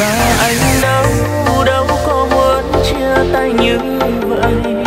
và anh đâu có muốn chia tay như vậy.